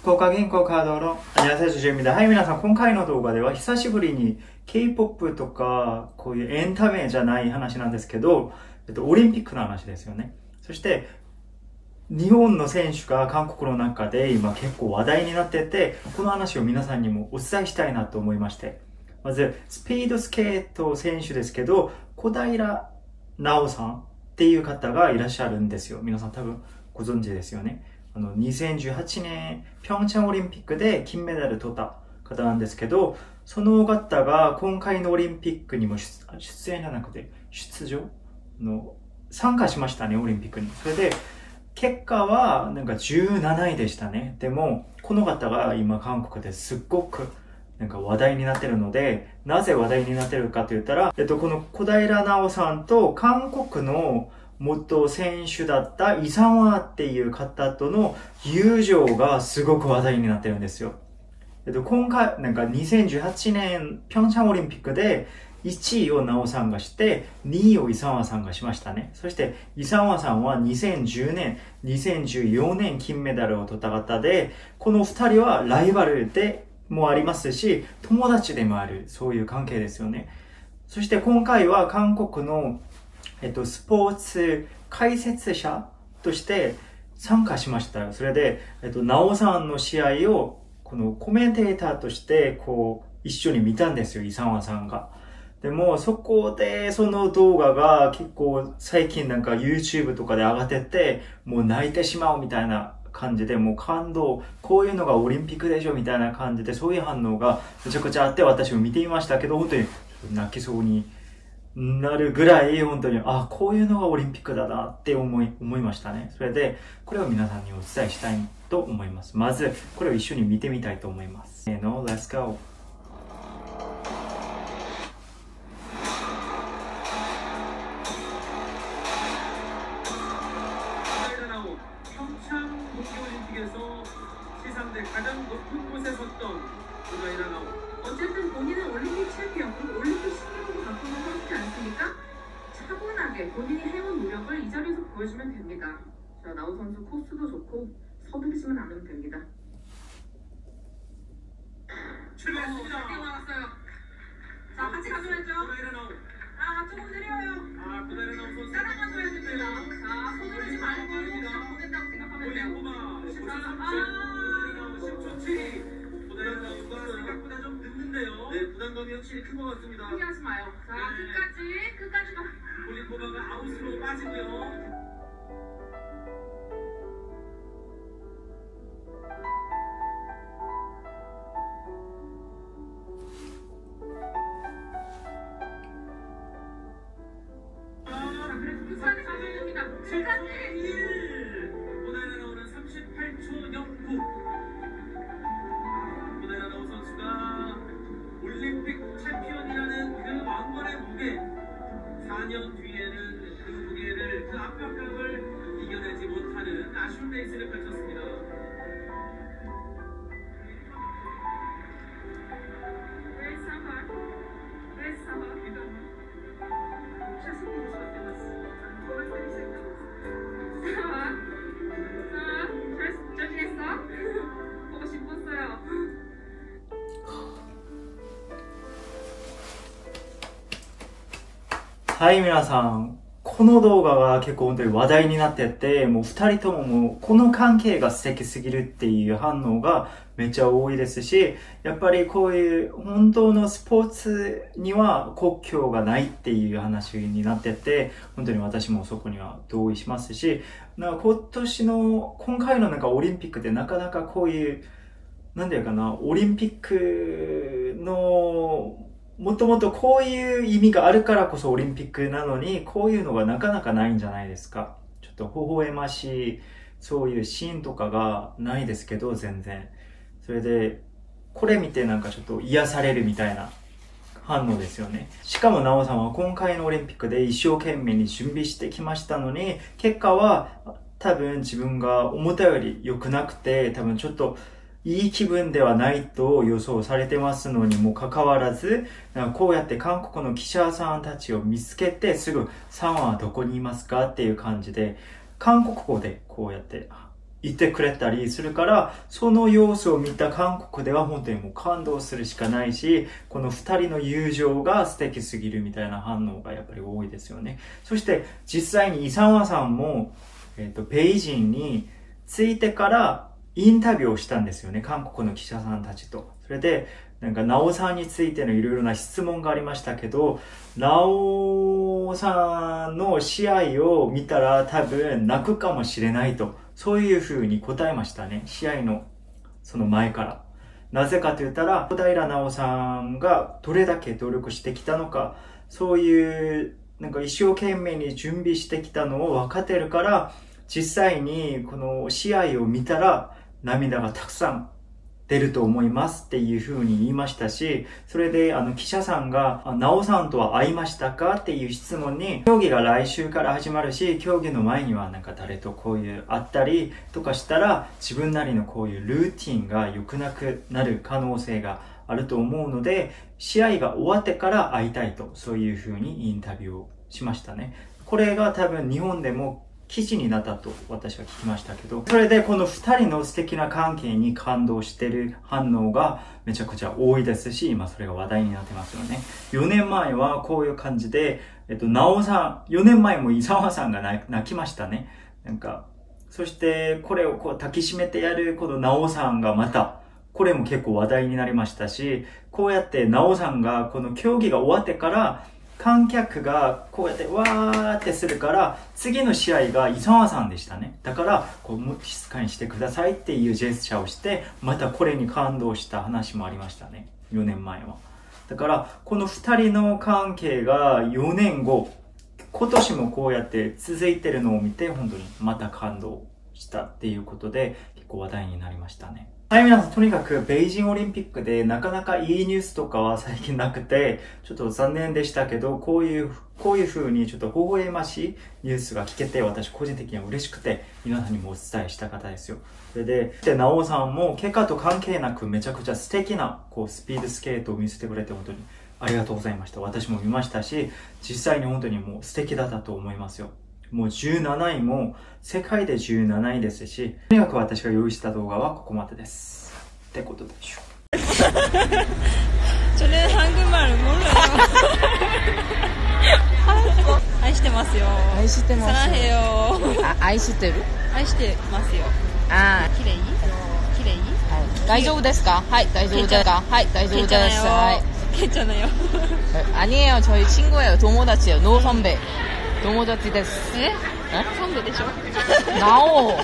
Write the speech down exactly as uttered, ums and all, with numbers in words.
福岡銀行カードのアニアセイジュジェミだ。はい、皆さん、今回の動画では久しぶりに K-ポップ とかこういうエンタメじゃない話なんですけど、えっと、オリンピックの話ですよね。そして日本の選手が韓国の中で今結構話題になってて、この話を皆さんにもお伝えしたいなと思いまして、まずスピードスケート選手ですけど、小平奈緒さんっていう方がいらっしゃるんですよ。皆さん多分ご存知ですよね。あのにせんじゅうはちねん平昌オリンピックで金メダル取った方なんですけど、その方が今回のオリンピックにも 出, 出演じゃなくて出場の参加しましたね、オリンピックに。それで結果はなんかじゅうなないでしたね。でもこの方が今韓国ですっごくなんか話題になってるので、なぜ話題になってるかと言ったら、えっとこの小平奈緒さんと韓国の元選手だったイ・サンワっていう方との友情がすごく話題になってるんですよ。えっと今回なんかにせんじゅうはちねん平昌オリンピックでいちいをナオさんがして、にいをイサンワさんがしましたね。そして、イサンワさんはにせんじゅうねん、にせんじゅうよねん金メダルを取った方で、このふたりはライバルでもありますし、友達でもある、そういう関係ですよね。そして今回は韓国の、えっと、スポーツ解説者として参加しました。それで、えっと、ナオさんの試合を、このコメンテーターとして、こう、一緒に見たんですよ、イサンワさんが。でも、そこで、その動画が結構最近なんか YouTube とかで上がってて、もう泣いてしまうみたいな感じで、もう感動、こういうのがオリンピックでしょみたいな感じで、そういう反応がめちゃくちゃあって、私も見ていましたけど、本当に泣きそうになるぐらい、本当に、あ、こういうのがオリンピックだなって思い、思いましたね。それで、これを皆さんにお伝えしたいと思います。まず、これを一緒に見てみたいと思います。せーの、Let's go!はい、皆さん。この動画が結構本当に話題になってて、もう二人とももうこの関係が素敵すぎるっていう反応がめっちゃ多いですし、やっぱりこういう本当のスポーツには国境がないっていう話になってて、本当に私もそこには同意しますし、なんか今年の、今回のなんかオリンピックでなかなかこういう、なんていうかな、オリンピックのもともとこういう意味があるからこそオリンピックなのに、こういうのがなかなかないんじゃないですか。ちょっと微笑ましい、そういうシーンとかがないですけど、全然。それで、これ見てなんかちょっと癒されるみたいな反応ですよね。しかもナオさんは今回のオリンピックで一生懸命に準備してきましたのに、結果は多分自分が思ったより良くなくて、多分ちょっといい気分ではないと予想されてますのにもかかわらず、こうやって韓国の記者さんたちを見つけて、すぐ、さんはどこにいますかっていう感じで、韓国語でこうやっていてくれたりするから、その様子を見た韓国では本当にもう感動するしかないし、この二人の友情が素敵すぎるみたいな反応がやっぱり多いですよね。そして実際にイ・サンワさんも、えっと、北京に着いてからインタビューをしたんですよね。韓国の記者さんたちと。それで、なんか、ナオさんについてのいろいろな質問がありましたけど、ナオさんの試合を見たら多分泣くかもしれないと、そういうふうに答えましたね。試合のその前から。なぜかと言ったら、小平奈緒さんがどれだけ努力してきたのか、そういう、なんか一生懸命に準備してきたのを分かってるから、実際にこの試合を見たら涙がたくさん出ると思いますっていうふうに言いましたし、それであの記者さんが、ナオさんとは会いましたかっていう質問に、競技が来週から始まるし、競技の前にはなんか誰とこういう会ったりとかしたら、自分なりのこういうルーティンが良くなくなる可能性があると思うので、試合が終わってから会いたいと、そういうふうにインタビューをしましたね。これが多分日本でも記事になったと私は聞きましたけど、それでこの二人の素敵な関係に感動してる反応がめちゃくちゃ多いですし、今それが話題になってますよね。よねんまえはこういう感じで、えっと、ナオさん、よねんまえもイ・サンワさんが泣きましたね。なんか、そしてこれをこう抱きしめてやるこのナオさんがまた、これも結構話題になりましたし、こうやってナオさんがこの競技が終わってから、観客がこうやってわーってするから、次の試合がイ・サンワさんでしたね。だから、こう、も静かにしてくださいっていうジェスチャーをして、またこれに感動した話もありましたね。よねんまえは。だから、この二人の関係がよねんご、今年もこうやって続いてるのを見て、本当にまた感動したっていうことで、結構話題になりましたね。はい、皆さん、とにかく、北京オリンピックでなかなかいいニュースとかは最近なくて、ちょっと残念でしたけど、こういう、こういう風にちょっと微笑ましいニュースが聞けて、私個人的には嬉しくて、皆さんにもお伝えした方ですよ。それで、で、ナオさんも、結果と関係なくめちゃくちゃ素敵な、こう、スピードスケートを見せてくれて、本当にありがとうございました。私も見ましたし、実際に本当にもう素敵だったと思いますよ。もうじゅうなないも世界でじゅうなないですし、とにかく私が用意した動画はここまでです。ってことでしょう。愛してますよ。愛してますよ。愛してる？愛してますよ。ああ、綺麗？綺麗？大丈夫ですか？はい、大丈夫ですか？はい、大丈夫です。はい。괜찮아요。아니에요。저희 친구예요。友達よ。ノーファンベ。友達です。え？え？サンベでしょ？なお